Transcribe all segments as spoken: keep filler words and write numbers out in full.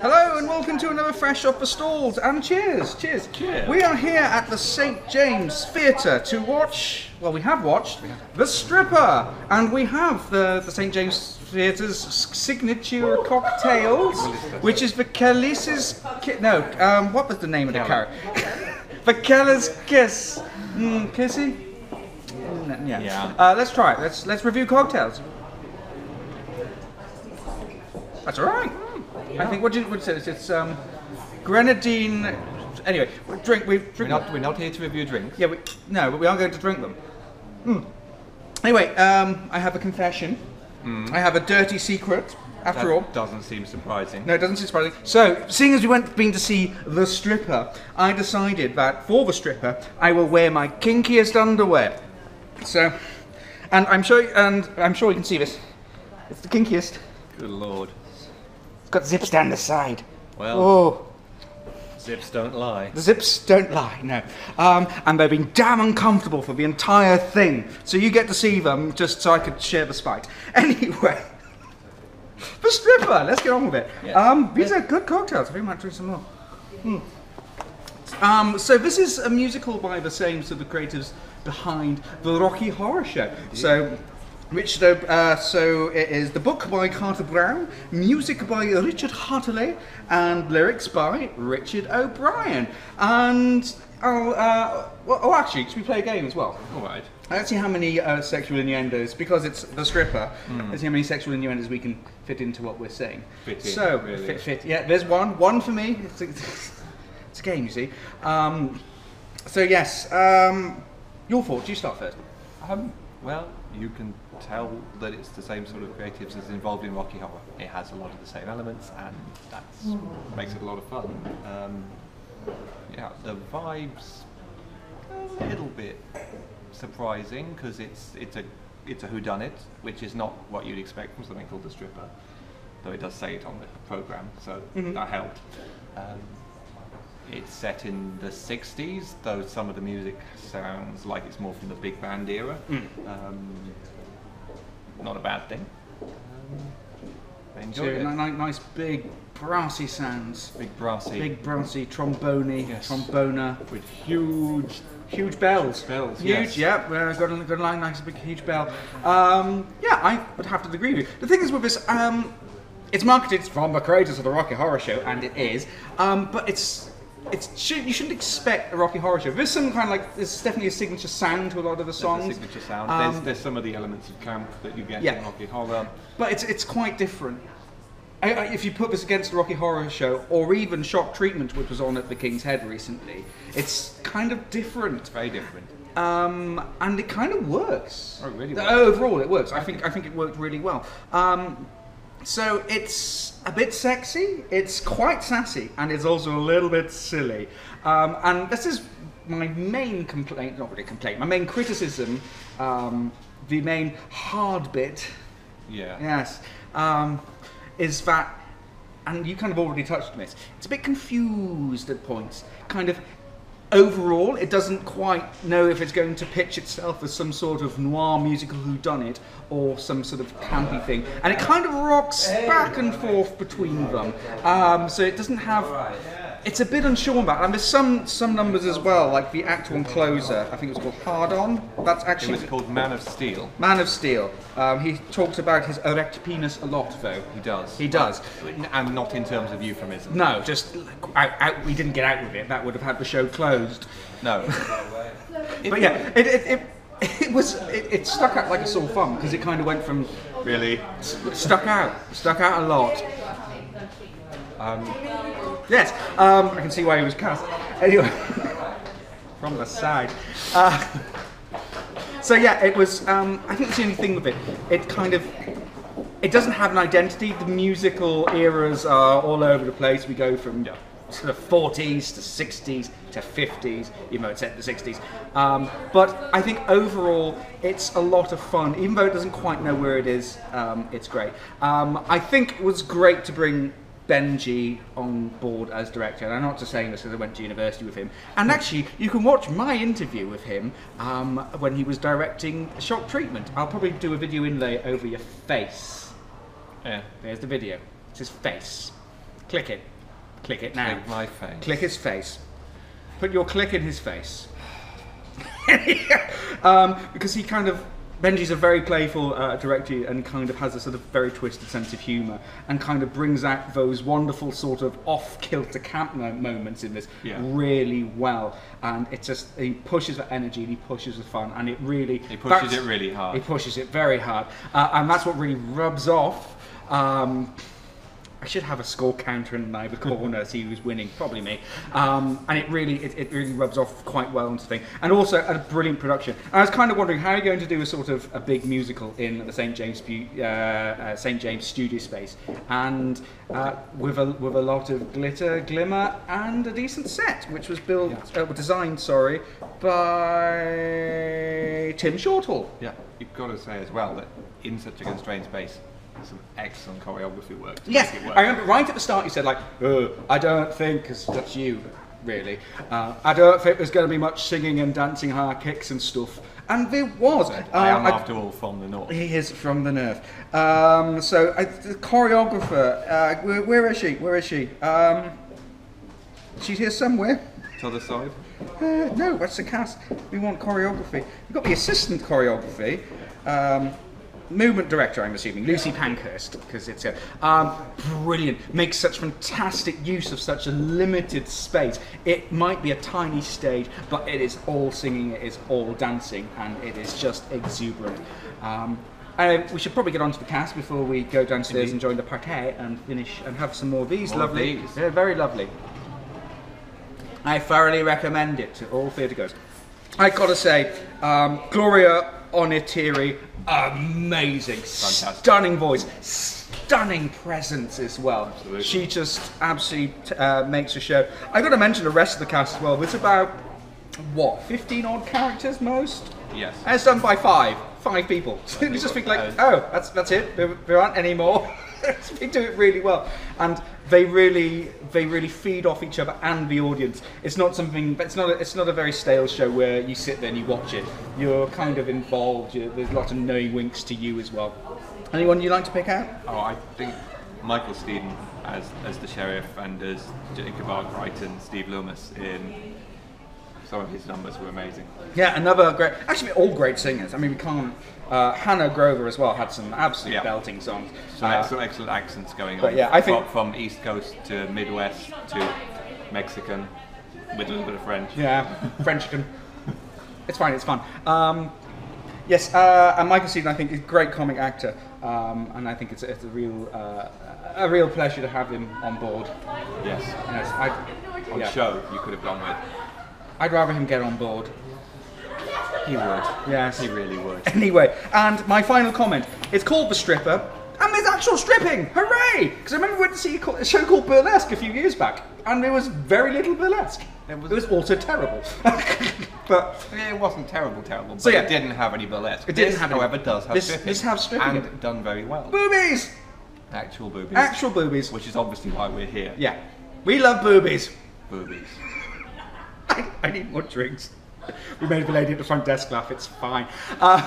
Hello and welcome to another Fresh Off The Stalls, and cheers, cheers. Cheers. We are here at the Saint James Theatre to watch, well we have watched, The Stripper, and we have the, the Saint James Theatre's signature cocktails, which is the Kelly's, no, um, what was the name of the character? The Kelly's Kiss, mm, Kissy? Yeah. yeah. Uh, let's try it, let's, let's review cocktails. That's alright. I think, what do you what do you say? It's um, grenadine. Anyway, we drink. We drink. We're not, we're not here to review drinks. Yeah, we, no, but we are going to drink them. Mm. Anyway, um, I have a confession. Mm. I have a dirty secret. After that all, doesn't seem surprising. No, it doesn't seem surprising. So, seeing as we went being to see The Stripper, I decided that for The Stripper, I will wear my kinkiest underwear. So, and I'm sure, and I'm sure you can see this. It's the kinkiest. Good lord. Got zips down the side. Well, oh. Zips don't lie. The zips don't lie, no. Um, and they've been damn uncomfortable for the entire thing. So you get to see them just so I could share the spite. Anyway, The Stripper, let's get on with it. Yes. Um, these yes. are good cocktails. I think I might drink some more. Mm. Um, so this is a musical by the same sort of creators behind The Rocky Horror Show. So. Richard, uh, so it is the book by Carter Brown, music by Richard Hartley, and lyrics by Richard O'Brien. And I'll, uh, well, oh actually, should we play a game as well? Alright. Let's see how many uh, sexual innuendos, because it's The Stripper, mm. let's see how many sexual innuendos we can fit into what we're saying. Fit in, so, really. fit, fit, yeah, there's one, one for me, it's a, it's a game you see. Um, so yes, um, your thoughts, you start first. Um, well, you can tell that it's the same sort of creatives as involved in Rocky Horror. It has a lot of the same elements, and that makes it a lot of fun. Um, yeah, the vibes a little bit surprising because it's it's a it's a whodunit, which is not what you'd expect from something called The Stripper, though it does say it on the program, so mm-hmm. that helped. Um, It's set in the sixties, though some of the music sounds like it's more from the big band era. Mm. Um, not a bad thing. Um, enjoyed so, it. Nice big brassy sounds. Big brassy. Big brassy trombone, yes. tromboner. With huge, huge bells. Bells. Huge. Yes. Yep. Yeah, got a good line. Nice big huge bell. Um, yeah, I would have to agree with you. The thing is with this. Um, it's marketed from the creators of the Rocky Horror Show, and it is. Um, but it's. It's, should, you shouldn't expect a Rocky Horror Show. There's some kind of like, there's definitely a signature sound to a lot of the songs. There's a signature sound. Um, there's, there's some of the elements of camp that you get yeah. in Rocky Horror. But it's, it's quite different. I, I, if you put this against the Rocky Horror Show, or even Shock Treatment, which was on at the King's Head recently, it's kind of different. It's very different. Um, and it kind of works. Oh, it really works. Overall, it works. I think, I think it worked really well. Um, So it's a bit sexy, it's quite sassy, and it's also a little bit silly. Um, and this is my main complaint, not really complaint, my main criticism, um, the main hard bit, yeah, yes, um, is that, and you kind of already touched on this, it's a bit confused at points, kind of. Overall, it doesn't quite know if it's going to pitch itself as some sort of noir musical whodunit or some sort of campy thing, and it kind of rocks back and forth between them. Um, so it doesn't have. It's a bit unsure about, and there's some some numbers as well, like the act one closer. I think it was called Hard On. That's actually. It was called Man of Steel. Man of Steel. Um, he talks about his erect penis a lot, though. He does. He does, and not in terms of euphemism. No, just out, out, we didn't get out with it. That would have had the show closed. No, but yeah, it it, it, it was it, it stuck out like a sore thumb because it kind of went from really stuck out, stuck out a lot. Um, yes, um, I can see why he was cast. Anyway, from the side. Uh, so yeah, it was. Um, I think that's the only thing with it. It kind of. It doesn't have an identity. The musical eras are all over the place. We go from. Yeah. To the forties, to sixties, to fifties, even though it's set in the sixties. Um, but I think overall, it's a lot of fun. Even though it doesn't quite know where it is, um, it's great. Um, I think it was great to bring Benji on board as director. And I'm not just saying this because I went to university with him. And actually, you can watch my interview with him um, when he was directing Shock Treatment. I'll probably do a video inlay over your face. Yeah. There's the video. It's his face. Click it. Click it now. Click my face. Click his face. Put your click in his face. um, because he kind of, Benji's a very playful uh, director and kind of has a sort of very twisted sense of humour and kind of brings out those wonderful sort of off-kilter camp moments in this yeah. really well. And it's just, he pushes the energy and he pushes the fun and it really... He pushes it really hard. He pushes it very hard. Uh, and that's what really rubs off. Um, I should have a score counter in my corner, see who's winning, probably me. Um, and it really, it, it really rubs off quite well onto things. And also a brilliant production. And I was kind of wondering, how are you going to do a sort of a big musical in the Saint James uh, uh, Saint James studio space, and uh, with a with a lot of glitter, glimmer, and a decent set, which was built, yeah. uh, designed, sorry, by Tim Shorthall. Yeah, you've got to say as well that in such a constrained space, some excellent choreography work to yes, make it work. I remember right at the start you said like, oh, I don't think, because that's you really, uh, I don't think there's going to be much singing and dancing, high kicks and stuff, and there was. I, I um, am I, after all from the north. He is from the north. Um, so I, the choreographer, uh, where, where is she, where is she? Um, she's here somewhere. To the side? Uh, no, that's the cast. We want choreography. We've got the assistant choreography. Um, Movement director, I'm assuming, Lucy Pankhurst, because it's a um, brilliant. Makes such fantastic use of such a limited space. It might be a tiny stage, but it is all singing, it is all dancing, and it is just exuberant. Um, Uh, we should probably get on to the cast before we go downstairs Indeed. and join the party and finish and have some more of these more lovely. Of these. They're very lovely. I thoroughly recommend it to all theatre goers. I gotta say, um, Gloria Onitiri, amazing, fantastic. Stunning voice, stunning presence as well. Absolutely. She just absolutely uh, makes a show. I've got to mention the rest of the cast as well. It's about, what, fifteen odd characters most? Yes. And it's done by five, five people. So you just think like, oh, that's that's it, there, there aren't any more. They do it really well. And they really, they really feed off each other and the audience. It's not something, but it's not, a, it's not a very stale show where you sit there and you watch it. You're kind of involved. You're, there's lots of knowing winks to you as well. Anyone you like to pick out? Oh, I think Michael Steed as as the sheriff and as Jacob Arkwright and Steve Lomas in some of his numbers were amazing. Yeah, another great. Actually, all great singers. I mean, we can't. Uh, Hannah Grover as well had some absolute yeah. belting songs. Some uh, excellent, excellent accents going on. But yeah, I think from, from East Coast to Midwest to Mexican with a little bit of French. Yeah, Frenchcan. It's fine. It's fun. Um, yes, uh, and Michael Seaton, I think, is a great comic actor, um, and I think it's, it's a real, uh, a real pleasure to have him on board. Yes. yes I, on yeah. show, you could have gone with. I'd rather him get on board. He would. Yes. He really would. Anyway, and my final comment. It's called The Stripper, and there's actual stripping! Hooray! Because I remember we went to see a show called Burlesque a few years back, and there was very little burlesque. It was, it was also terrible. But it wasn't terrible, terrible, but so yeah, it didn't have any burlesque. It didn't this, have any. However, does have this, stripping. This has stripping. And done very well. Boobies! Actual boobies. Actual boobies. Which is obviously why we're here. Yeah. We love boobies. Boobies. I, I need more drinks. We made the lady at the front desk laugh, it's fine. Uh,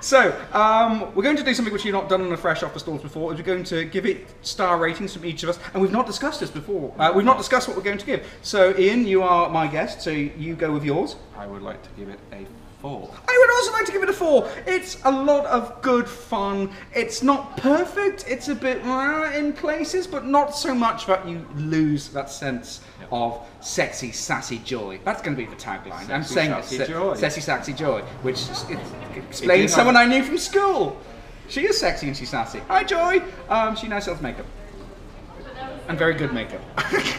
so, um, we're going to do something which you've not done on a Fresh Off The Stalls before. We're going to give it star ratings from each of us, and we've not discussed this before. Uh, we've not discussed what we're going to give. So, Ian, you are my guest, so you go with yours. I would like to give it a four. I would also like to give it a four. It's a lot of good fun. It's not perfect, it's a bit uh, in places, but not so much that you lose that sense yep. of sexy, sassy joy. That's going to be the tagline. Sexy, I'm saying sassy it's joy. Sexy, sassy joy, which explains someone I knew from school. She is sexy and she's sassy. Hi, Joy. Um, she now sells makeup. And very good makeup.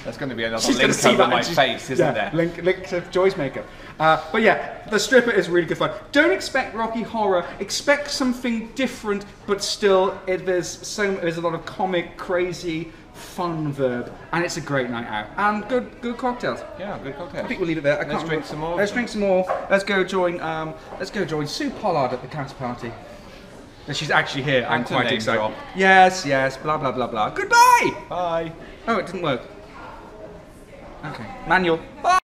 That's going to be another she's link over my face, isn't yeah, there? Link, link to Joy's makeup. Uh, but yeah, The Stripper is really good fun. Don't expect Rocky Horror. Expect something different, but still, it, there's so there's a lot of comic, crazy, fun verb, and it's a great night out. And good, good cocktails. Yeah, good cocktails. I think we'll leave it there. I let's can't drink remember. some more. Let's drink some more. Let's go join. Um, let's go join Sue Pollard at the cast party. She's actually here. I'm and quite excited. Drop. Yes, yes, blah, blah, blah, blah. Goodbye! Bye. Oh, it didn't work. Okay. Manual. Bye!